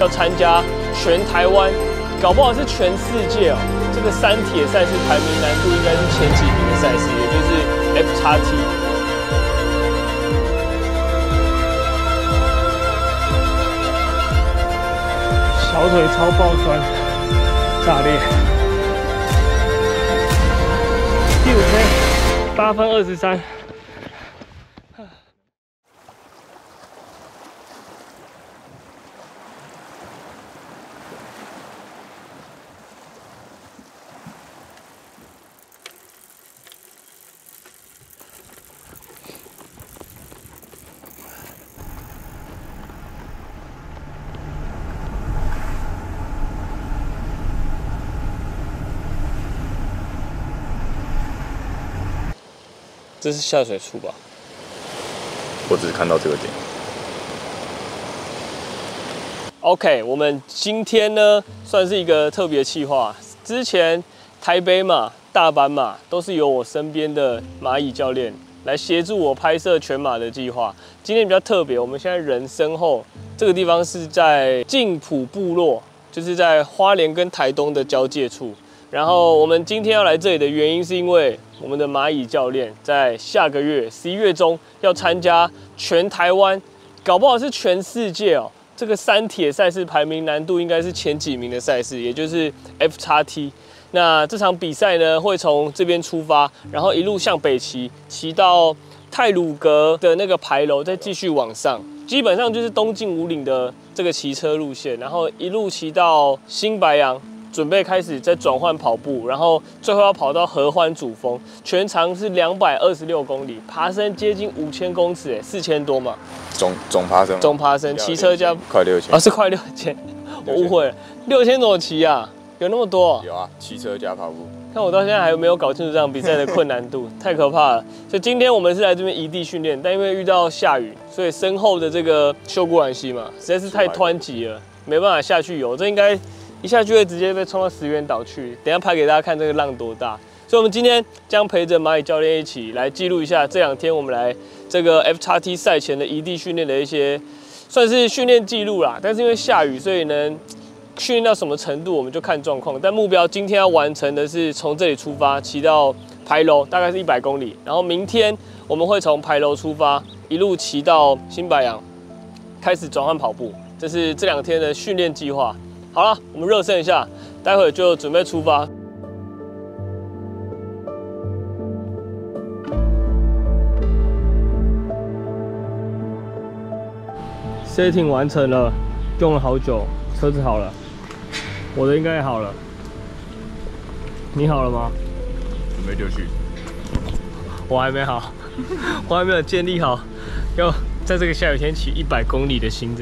要参加全台湾，搞不好是全世界哦。这个三铁赛事排名难度应该是前几名的赛事，也就是 FXT。 小腿超爆酸，炸裂！第五天，8分23。这是下水处吧？我只看到这个点。OK， 我们今天呢算是一个特别企划。之前台北马、大阪马都是由我身边的蚂蚁教练来协助我拍摄全马的计划。今天比较特别，我们现在人身后这个地方是在静浦部落，就是在花莲跟台东的交界处。 然后我们今天要来这里的原因，是因为我们的蚂蚁教练在下个月11月中要参加全台湾，搞不好是全世界哦。这个三铁赛事排名难度应该是前几名的赛事，也就是 FXT。那这场比赛呢，会从这边出发，然后一路向北骑，骑到太鲁阁的那个牌楼，再继续往上。 基本上就是东进武岭的这个骑车路线，然后一路骑到新白杨，准备开始再转换跑步，然后最后要跑到合欢主峰，全长是226公里，爬升接近5000公尺，哎，4000多嘛。总爬升。总爬升，骑车加快6000。啊，是快6000，我误会了，6000怎么骑啊？有那么多？有啊，骑车加跑步。看我到现在还没有搞清楚这场比赛的困难度，太可怕了。所以今天我们是来这边移地训练，但因为遇到下雨。 所以身后的这个秀姑峦溪嘛，实在是太湍急了，没办法下去游。这应该一下去会直接被冲到石垣岛去。等一下拍给大家看这个浪多大。所以我们今天将陪着蚂蚁教练一起来记录一下这2天我们来这个 FXT 赛前的移地训练的一些算是训练记录啦。但是因为下雨，所以能训练到什么程度我们就看状况。但目标今天要完成的是从这里出发骑到牌楼，大概是100公里。然后明天我们会从牌楼出发。 一路骑到新白杨，开始转换跑步，这是这2天的训练计划。好了，我们热身一下，待会就准备出发。 setting 完成了，用了好久，车子好了，我的应该也好了。你好了吗？准备就绪。我还没好。 我还没有建立好，要在这个下雨天骑100公里的心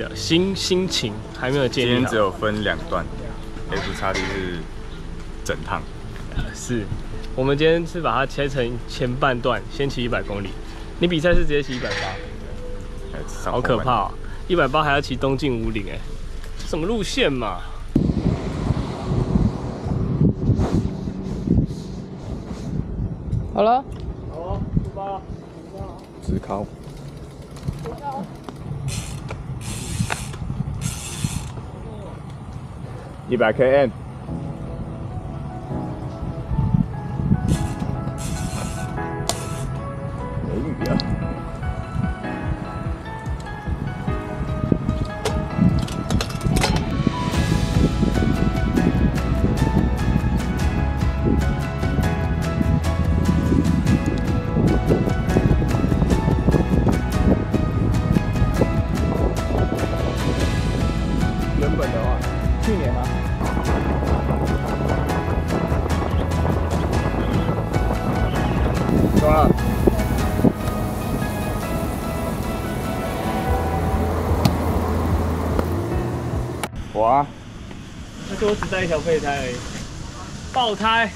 情，还没有建立好。今天只有分2段 ，FXT 是整趟。是，我们今天是把它切成前半段，先骑100公里。你比赛是直接骑180，好可怕、喔！180还要骑东进武岭，哎，什么路线嘛？ 好了，好，出发。 直靠。100 km。没雨啊！哇！但是我只带一条备胎而已，爆胎，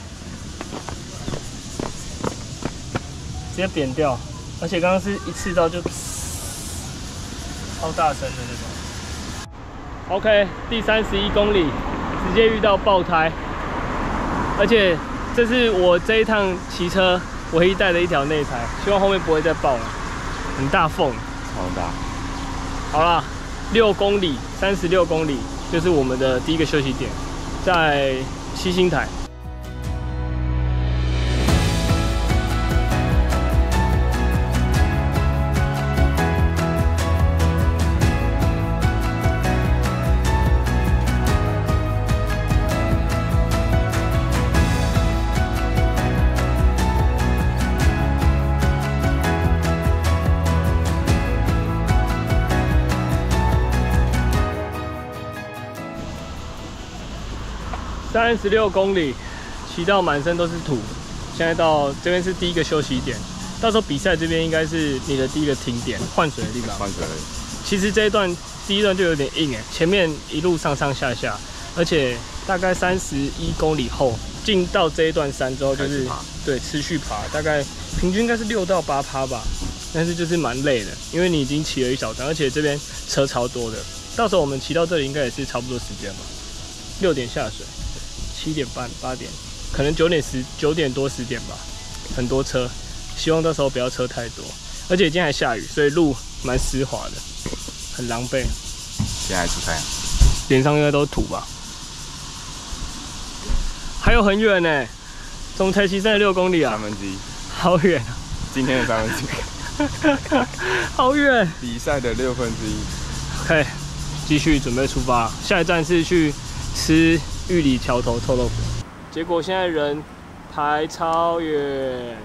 直接扁掉，而且刚刚是一次到就超大声的那种。OK， 第31公里直接遇到爆胎，而且这是我这一趟骑车唯一带的一条内胎，希望后面不会再爆了，很大缝，超大。好啦，6公里，36公里。这是我们的第一个休息点，在七星台。 36公里，骑到满身都是土。现在到这边是第一个休息点，到时候比赛这边应该是你的第一个停点，换水的地方。换水。其实这一段第一段就有点硬哎，前面一路上上下下，而且大概31公里后进到这一段山之后，就是对持续爬，大概平均应该是6到8趴吧，但是就是蛮累的，因为你已经骑了一小段，而且这边车超多的。到时候我们骑到这里应该也是差不多时间吧，6点下水。 7点半、8点，可能9点多10点吧，很多车，希望到时候不要车太多。而且今天还下雨，所以路蛮湿滑的，很狼狈。现在还出太阳，脸上应该都是土吧？还有很远呢，总才骑36公里啊，1/3，好远啊！今天的1/3，好远。比赛的1/6。OK， 继续准备出发，下一站是去吃。 玉里桥头臭豆腐，结果现在人排超远。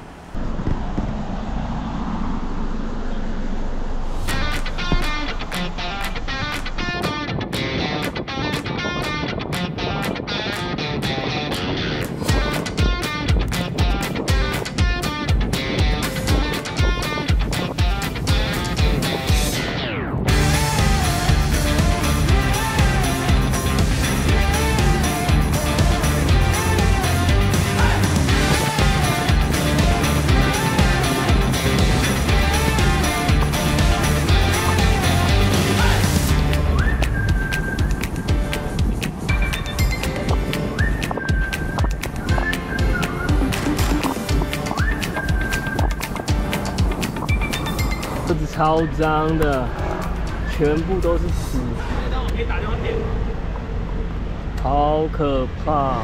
超脏的，全部都是屎，好可怕！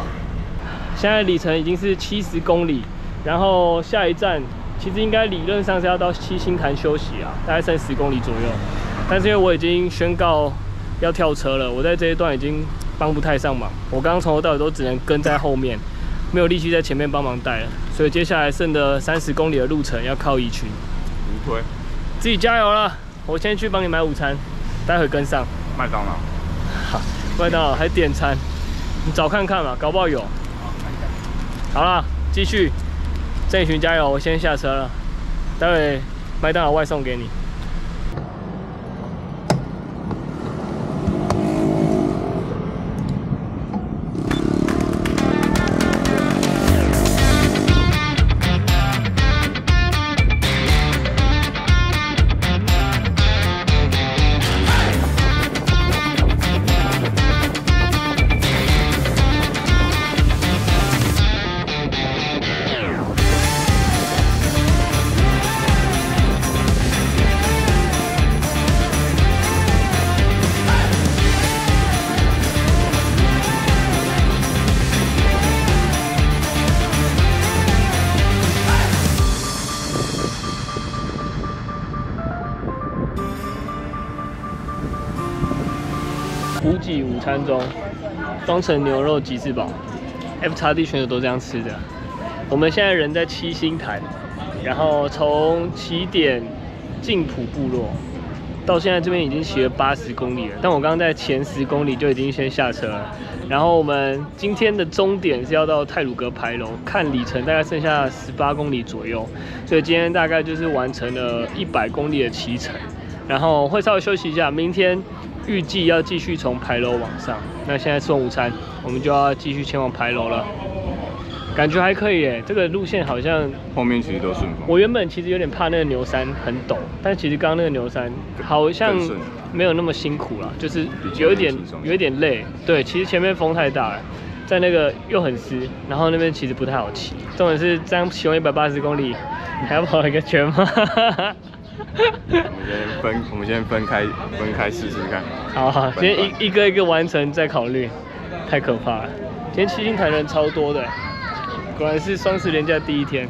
现在里程已经是70公里，然后下一站其实应该理论上是要到七星潭休息啊，大概30公里左右。但是因为我已经宣告要跳车了，我在这一段已经帮不太上忙，我刚刚从头到尾都只能跟在后面，没有力气在前面帮忙带了，所以接下来剩的30公里的路程要靠一群。不会。 自己加油了，我先去帮你买午餐，待会跟上麦当劳。好，麦当劳还点餐，你找看看嘛，搞不好有。好啦，继续，郑宇群加油，我先下车了，待会麦当劳外送给你。 补给午餐中，双层牛肉吉士堡 ，FXT 选手都这样吃的。我们现在人在七星潭，然后从起点静浦部落到现在这边已经骑了80公里了，但我刚刚在前10公里就已经先下车了。然后我们今天的终点是要到太鲁阁牌楼，看里程大概剩下18公里左右，所以今天大概就是完成了100公里的骑程，然后会稍微休息一下，明天。 预计要继续从牌楼往上，那现在送午餐，我们就要继续前往牌楼了。感觉还可以耶，这个路线好像后面其实都顺风。我原本其实有点怕那个牛山很陡，但其实刚刚那个牛山好像没有那么辛苦啦，就是有一点累。对，其实前面风太大了，在那个又很湿，然后那边其实不太好骑。重点是这样骑完180公里，还要跑一个全马。我们先分开试试看。好好，先一个完成再考虑。太可怕了，今天七星潭人超多的，果然是双十连假第一天。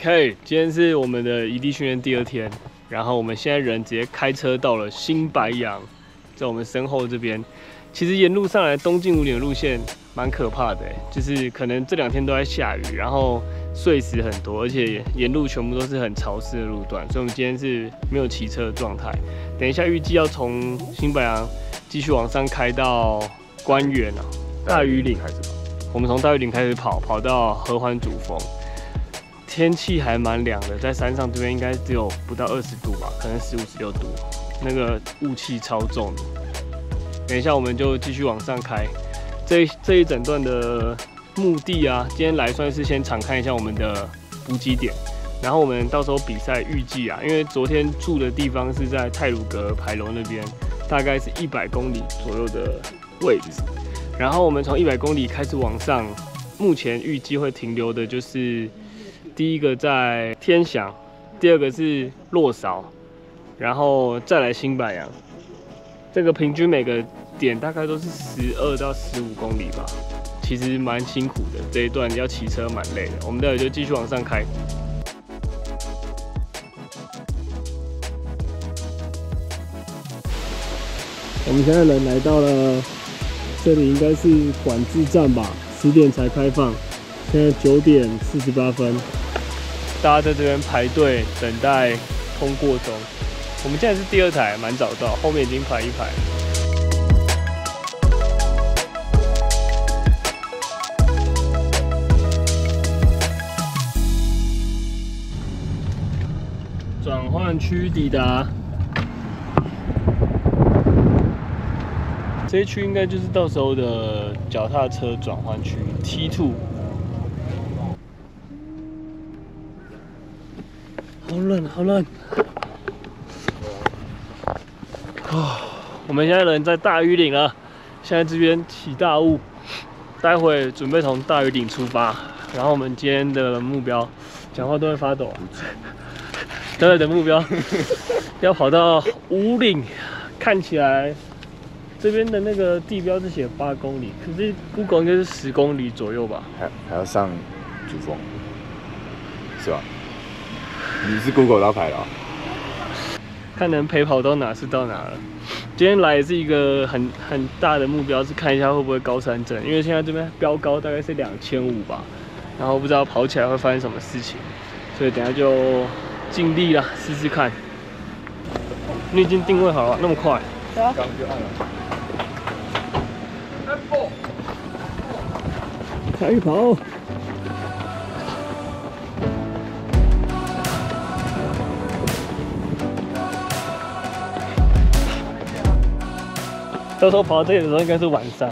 OK， 今天是我们的移地训练第二天，然后我们现在人直接开车到了新白杨，在我们身后这边。其实沿路上来东进五岭的路线蛮可怕的，就是可能这两天都在下雨，然后碎石很多，而且沿路全部都是很潮湿的路段，所以我们今天是没有骑车的状态。等一下预计要从新白杨继续往上开到官员啊，大禹岭开始跑。我们从大禹岭开始跑，跑到合欢主峰。 天气还蛮凉的，在山上这边应该只有不到20度吧，可能15、16度，那个雾气超重的。等一下我们就继续往上开，这一整段的目的啊，今天来算是先常看一下我们的补给点，然后我们到时候比赛预计啊，因为昨天住的地方是在太鲁阁牌楼那边，大概是100公里左右的位置，然后我们从100公里开始往上，目前预计会停留的就是。 第一个在天祥，第二个是落韶，然后再来新白杨。这个平均每个点大概都是12到15公里吧，其实蛮辛苦的。这一段要骑车蛮累的，我们待会就继续往上开。我们现在人来到了这里，应该是管制站吧，10点才开放。 现在9点48分，大家在这边排队等待通过中。我们现在是第2台，蛮早到，后面已经排一排。转换区抵达，这一区应该就是到时候的脚踏车转换区 T2。 好冷，好冷！我们现在人在大禹岭了，现在这边起大雾，待会准备从大禹岭出发。然后我们今天的目标，讲话都会发抖啊。待会的目标要跑到五岭，看起来这边的那个地标是写8公里，可是 Google 应该是10公里左右吧？还要上主峰，是吧？ 你是 Google 打牌了、啊，看能陪跑到哪是到哪了。今天来也是一个很大的目标，是看一下会不会高山症，因为现在这边标高大概是2500吧，然后不知道跑起来会发生什么事情，所以等下就尽力啦，试试看。你已经定位好了，那么快？对啊，刚就按了。开跑！ 到时候跑到这里的时候应该是晚上，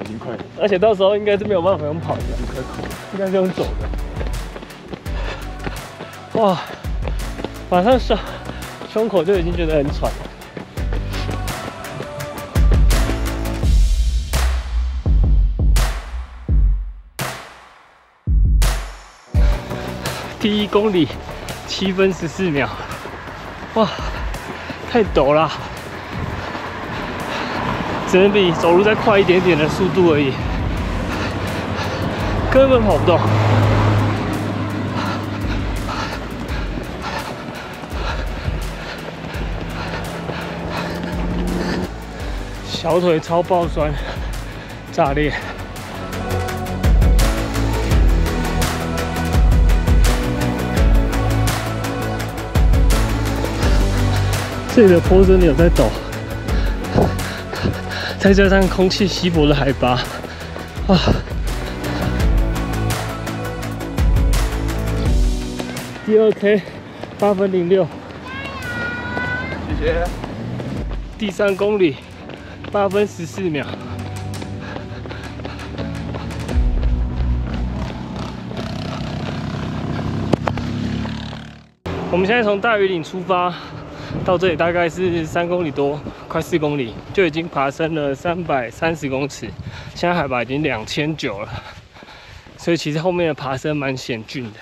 已经快了，而且到时候应该是没有办法用跑的，应该是用走的。哇，马上胸口就已经觉得很喘了。 第1公里7分14秒，哇，太陡了。 只能比走路再快一点点的速度而已，根本跑不动。小腿超爆酸，炸裂。 这里的坡真的有在抖。 再加上空气稀薄的海拔，啊！第2K 8分06，谢谢。第3公里8分14秒，我们现在从大禹岭出发。 到这里大概是3公里多，快4公里，就已经爬升了330公尺，现在海拔已经2900了，所以其实后面的爬升蛮险峻的。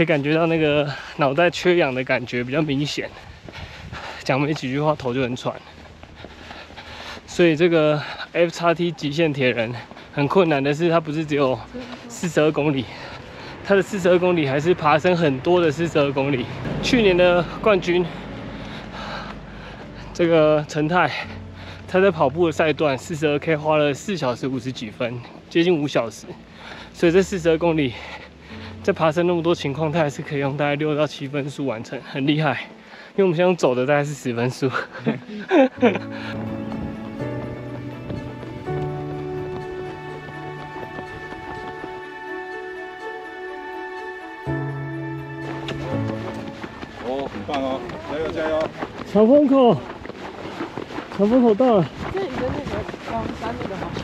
可以感觉到那个脑袋缺氧的感觉比较明显，讲没几句话头就很喘。所以这个 FXT 极限铁人很困难的是，它不是只有42公里，它的42公里还是爬升很多的42公里。去年的冠军这个陈泰，他在跑步的赛段 42K 花了4小时50几分，接近5小时。所以这42公里在爬升那么多情况，他还是可以用大概6到7分速完成，很厉害。因为我们现在用走的大概是10分速。棒哦，加油加油！小风口到了。这里跟那个高山那个好像。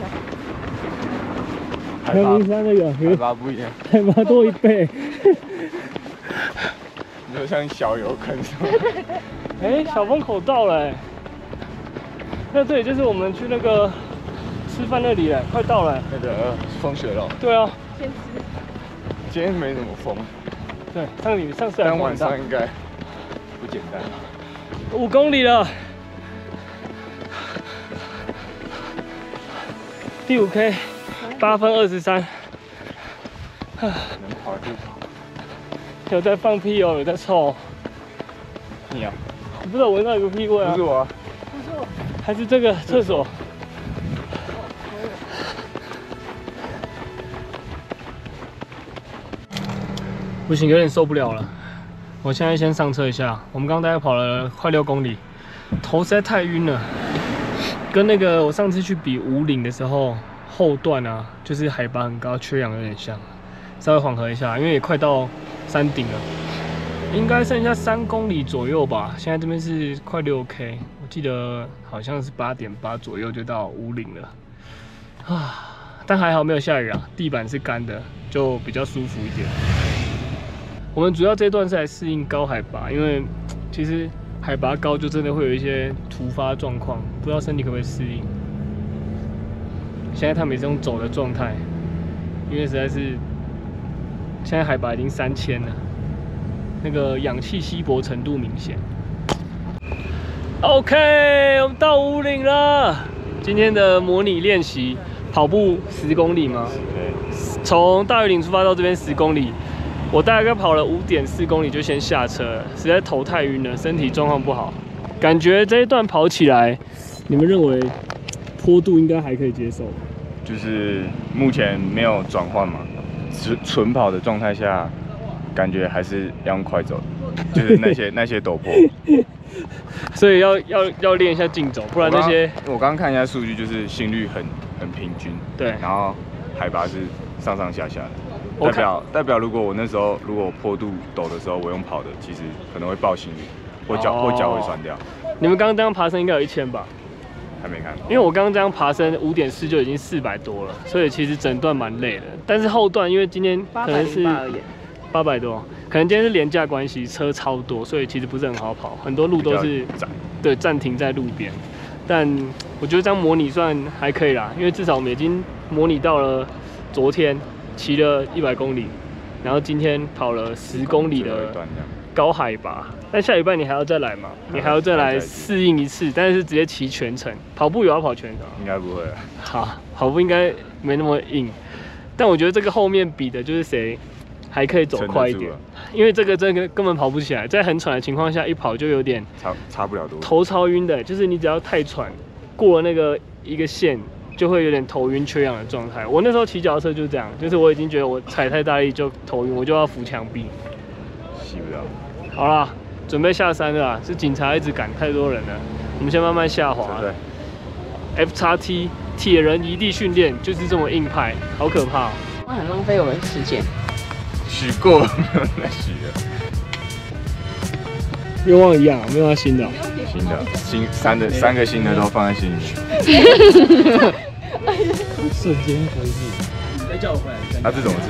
高山那个海拔不一样，海拔多1倍。你说像小油坑是吗？哎，小风口到了、欸。那这里就是我们去那个吃饭那里了、欸，快到了、欸。那个风雪了。对啊。先吃。今天没什么风。对，上次还晚上应该。 不简单，5公里了，第5K， 8分23，能跑就跑。有在放屁哦，有在臭、哦。你啊？我不知道，闻到一个屁味啊。不是我、啊，不是我，还是这个厕所。不行，有点受不了了。 我现在先上车一下，我们刚刚大概跑了快6公里，头实在太晕了，跟那个我上次去比武岭的时候后段啊，就是海拔很高，缺氧有点像，稍微缓和一下，因为也快到山顶了，应该剩下3公里左右吧。现在这边是快6K， 我记得好像是8.8左右就到武岭了啊，但还好没有下雨啊，地板是干的，就比较舒服一点。 我们主要这段是来适应高海拔，因为其实海拔高就真的会有一些突发状况，不知道身体可不可以适应。现在他们也是用走的状态，因为实在是现在海拔已经3000了，那个氧气稀薄程度明显。OK， 我们到武岭了。今天的模拟练习跑步10公里吗？从大余岭出发到这边10公里。 我大概跑了5.4公里就先下车了，实在头太晕了，身体状况不好，感觉这一段跑起来，你们认为坡度应该还可以接受？就是目前没有转换嘛，纯跑的状态下，感觉还是要用快走，就是那些陡坡，所以要练一下竞走，不然那些我刚看一下数据，就是心率很平均，对，然后海拔是上上下下的。 代表 Okay. 如果我那时候坡度陡的时候，我用跑的，其实可能会爆心率，或脚会酸掉。你们刚刚这样爬升应该有1000吧？还没看到，因为我刚刚这样爬升5.4就已经400多了，所以其实整段蛮累的。但是后段因为今天可能是800多，可能今天是廉价关系，车超多，所以其实不是很好跑，很多路都是对暂停在路边。但我觉得这样模拟算还可以啦，因为至少我们已经模拟到了昨天。 骑了100公里，然后今天跑了10公里的高海拔。但下礼拜你还要再来吗？你还要再来适应一次，但是直接骑全程。跑步有要跑全程？应该不会。好，跑步应该没那么硬。但我觉得这个后面比的就是谁还可以走快一点，因为这个真的根本跑不起来，在很喘的情况下一跑就有点差不了多。头超晕的，就是你只要太喘，过了那个一个线。 就会有点头晕缺氧的状态。我那时候骑脚踏车就是这样，就是我已经觉得我踩太大力就头晕，我就要扶墙壁，洗不了。好啦，准备下山了啦，是警察一直赶，太多人了，我们先慢慢下滑。对。FXT 铁人一地训练就是这么硬派，好可怕、喔。我很浪费我们时间。洗过了，再洗了。愿望一样，没有新的、喔。 三个新的都放在心里。瞬间回避。再叫我回来。他这怎么吃？